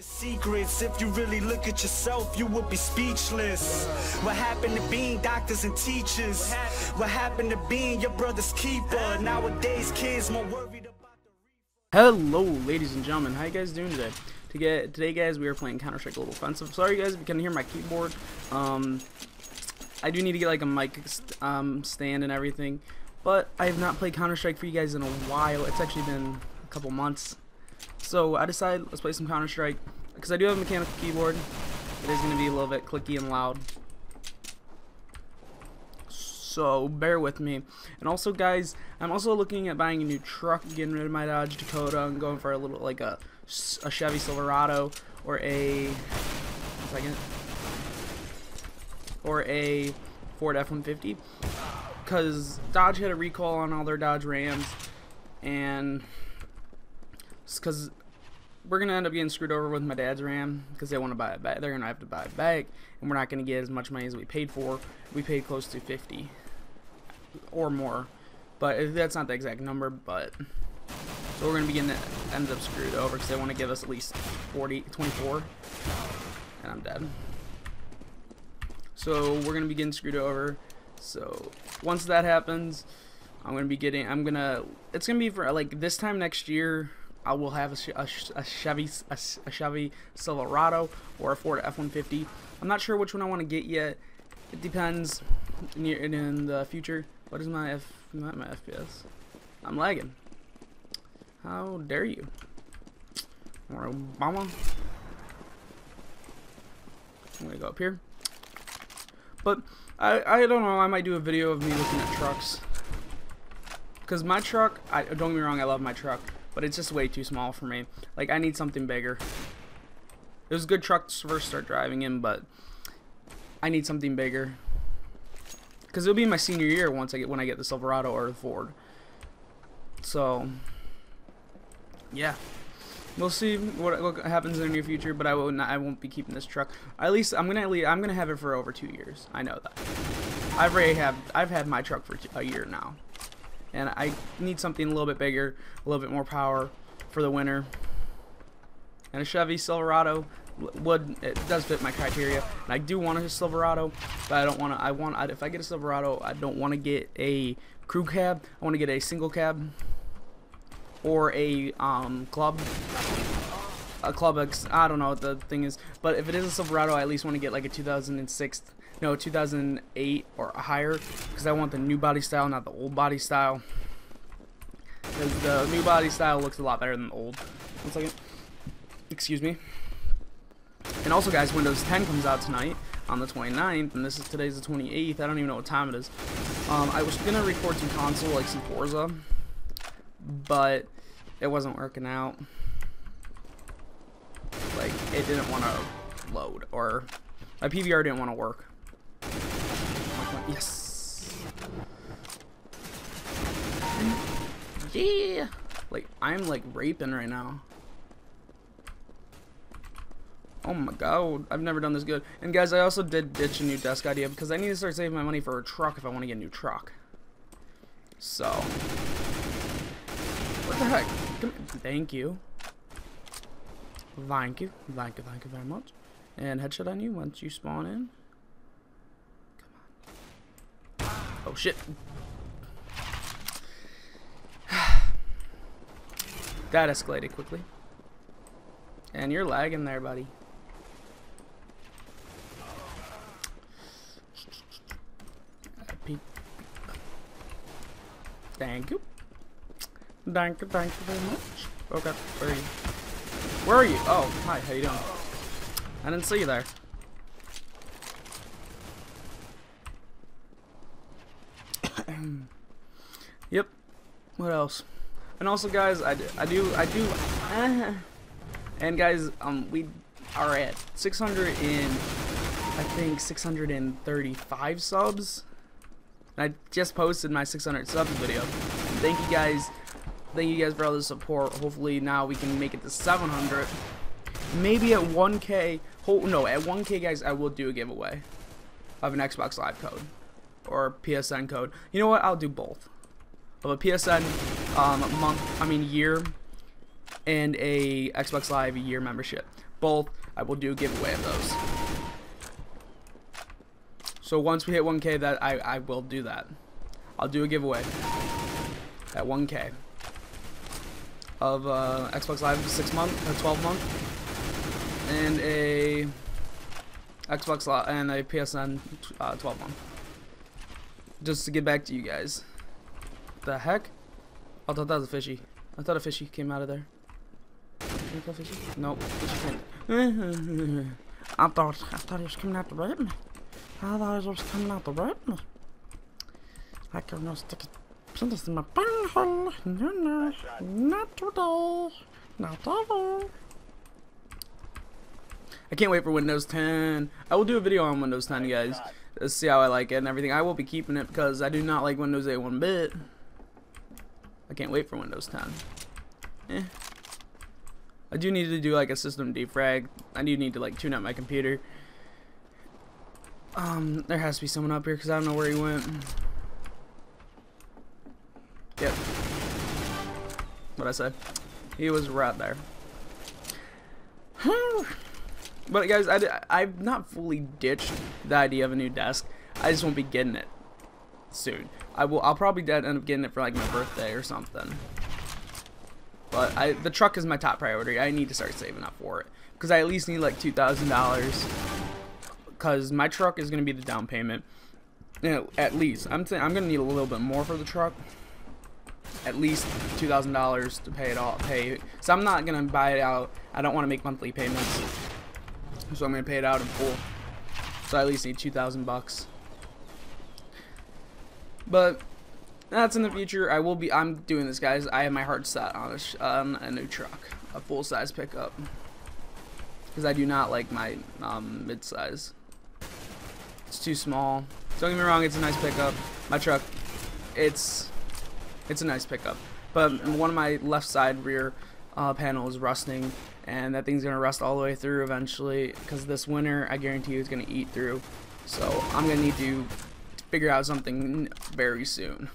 your secrets. If you really look at yourself, you would be speechless. What happened to being doctors and teachers? What happened to being your brother's keeper? Nowadays, kids more worried about the... Hello, ladies and gentlemen. How you guys doing today? Today, guys, we are playing Counter-Strike Global Offensive. Sorry, guys, if you can hear my keyboard. I do need to get, like, a mic stand and everything. But I have not played Counter-Strike for you guys in a while. It's actually been a couple months. So I decided let's play some Counter-Strike, because I do have a mechanical keyboard. It is going to be a little bit clicky and loud, so bear with me. And also, guys, I'm also looking at buying a new truck, getting rid of my Dodge Dakota and going for a little, like a Chevy Silverado or a Ford F-150, because Dodge had a recall on all their Dodge Rams, and because we're gonna end up getting screwed over with my dad's Ram, because they want to buy it back. They're gonna have to buy it back, and we're not gonna get as much money as we paid for. We paid close to 50 or more, but that's not the exact number. But so we're gonna be getting ends up screwed over, because they want to give us at least 24, and I'm dead. So we're gonna be getting screwed over. So once that happens, it's gonna be for like this time next year. I will have a Chevy Silverado or a Ford F-150. I'm not sure which one I want to get yet. It depends in the future. What is my not my FPS? I'm lagging. How dare you? Or Obama. I'm gonna go up here. But I don't know. I might do a video of me looking at trucks, because my truck, don't get me wrong, I love my truck, but it's just way too small for me. Like, I need something bigger. It was a good truck to first start driving in, but I need something bigger, because it'll be my senior year when I get the Silverado or the Ford. So yeah, we'll see what happens in the near future. But I won't be keeping this truck. At least I'm gonna have it for over 2 years. I know that. I've had my truck for a year now. And I need something a little bit bigger, a little bit more power for the winter. And a Chevy Silverado does fit my criteria. And I do want a Silverado, but I don't want to. If I get a Silverado, I don't want to get a crew cab. I want to get a single cab or a club. A club. I don't know what the thing is, but if it is a Silverado, I at least want to get like a 2006. No, 2008 or higher, because I want the new body style, not the old body style. Because the new body style looks a lot better than the old. One second. Excuse me. And also, guys, Windows 10 comes out tonight on the 29th, and today's the 28th. I don't even know what time it is. I was gonna record some console, like some Forza, but it wasn't working out. Like, it didn't want to load, or my PVR didn't want to work. Yes. Yeah. Like, I'm like raping right now. Oh my god, I've never done this good. And guys, I also did ditch a new desk idea, because I need to start saving my money for a truck if I want to get a new truck. So what the heck? Come here. Thank you. Thank you. Thank you. Thank you very much. And headshot on you once you spawn in. Oh shit. That escalated quickly. And you're lagging there, buddy. Thank you. Thank you, thank you very much. Okay, where are you? Where are you? Oh, hi, how you doing? I didn't see you there. Yep. What else? And also, guys, I do. And guys, we are at 635 subs. And I just posted my 600 subs video. Thank you guys. Thank you guys for all the support. Hopefully now we can make it to 700. Maybe at 1K. Oh no, at 1K, guys, I will do a giveaway of an Xbox Live code or PSN code. You know what? I'll do both. Of a PSN year, and a Xbox Live year membership. Both, I will do a giveaway of those. So once we hit 1K, that I will do that. I'll do a giveaway at 1K of Xbox Live 12-month, and a Xbox Live and a PSN 12-month. Just to get back to you guys. The heck? I thought that was a fishy. I thought a fishy came out of there. Can I fishy? Nope. Fishy can't. I thought he was coming out to rape me. I thought he was coming out to rape me. I can no stick a penis in my bunghole. No, no. Not today. Not ever. I can't wait for Windows 10. I will do a video on Windows 10, guys. Let's see how I like it and everything. I will be keeping it because I do not like Windows 8 one bit. I can't wait for Windows 10. Eh. I do need to do like a system defrag. I do need to like tune up my computer. There has to be someone up here because I don't know where he went. Yep. What'd I say? He was right there. But guys, I've not fully ditched the idea of a new desk. I just won't be getting it soon. I'll probably end up getting it for like my birthday or something. But the truck is my top priority. I need to start saving up for it because I at least need like $2,000. Because my truck is gonna be the down payment. You know, at least I'm gonna need a little bit more for the truck. At least $2,000 to pay it all. So I'm not gonna buy it out. I don't want to make monthly payments. So I'm gonna pay it out in full. So I at least need $2,000. But that's in the future. I'm doing this, guys. I have my heart set on a new truck, a full size pickup, because I do not like my mid size. It's too small. Don't get me wrong. It's a nice pickup. My truck. It's a nice pickup. But one of my left side rear panel is rusting, and that thing's gonna rust all the way through eventually, because this winter I guarantee you it's gonna eat through. So I'm gonna need to figure out something very soon.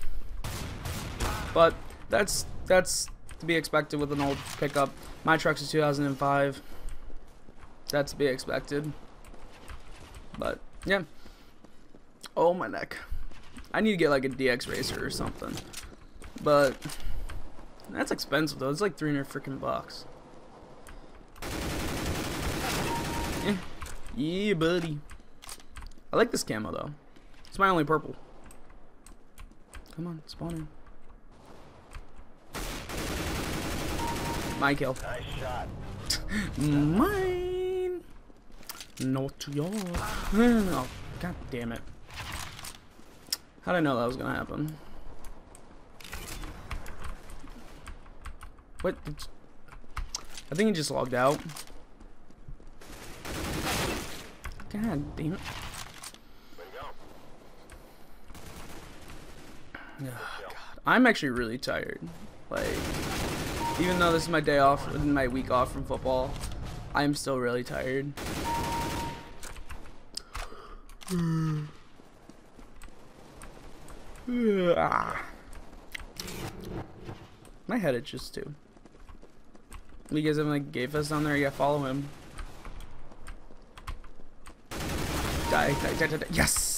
But that's to be expected with an old pickup. My truck's a 2005. That's to be expected. But yeah. Oh, my neck. I need to get like a DX racer or something. But that's expensive though. It's like 300 freaking bucks. Yeah. Yeah, buddy. I like this camo though. It's my only purple. Come on, spawn in. My kill. Nice shot. Mine. Not yours. Oh, god damn it. How did I know that was gonna happen? What? I think he just logged out. God damn it. Oh, God. I'm actually really tired. Like, even though this is my day off, my week off from football, I'm still really tired. My head itches too. You guys have like gay fest down there? Yeah, follow him. Die, die, die, die, die. Yes.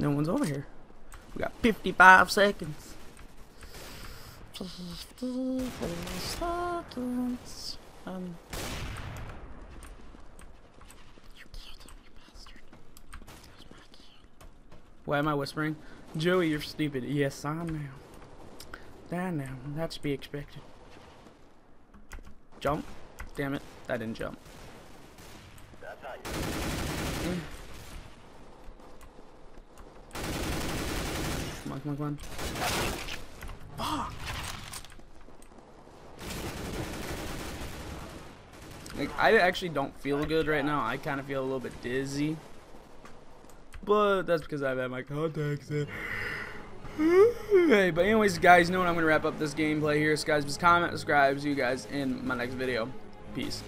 No one's over here. We got 55 seconds. 55 seconds. You killed him, you bastard. That was my kid. Why am I whispering? Joey, you're stupid. Yes, I am. Die now. That's to be expected. Jump. Damn it. I didn't jump. That's how you. Come on, come on, come on. Fuck! Like, I actually don't feel good right now. I kind of feel a little bit dizzy. But that's because I've had my contacts in. Hey, but anyways, guys, you know what? I'm going to wrap up this gameplay here. So, guys, just comment, subscribe, see you guys in my next video. Peace.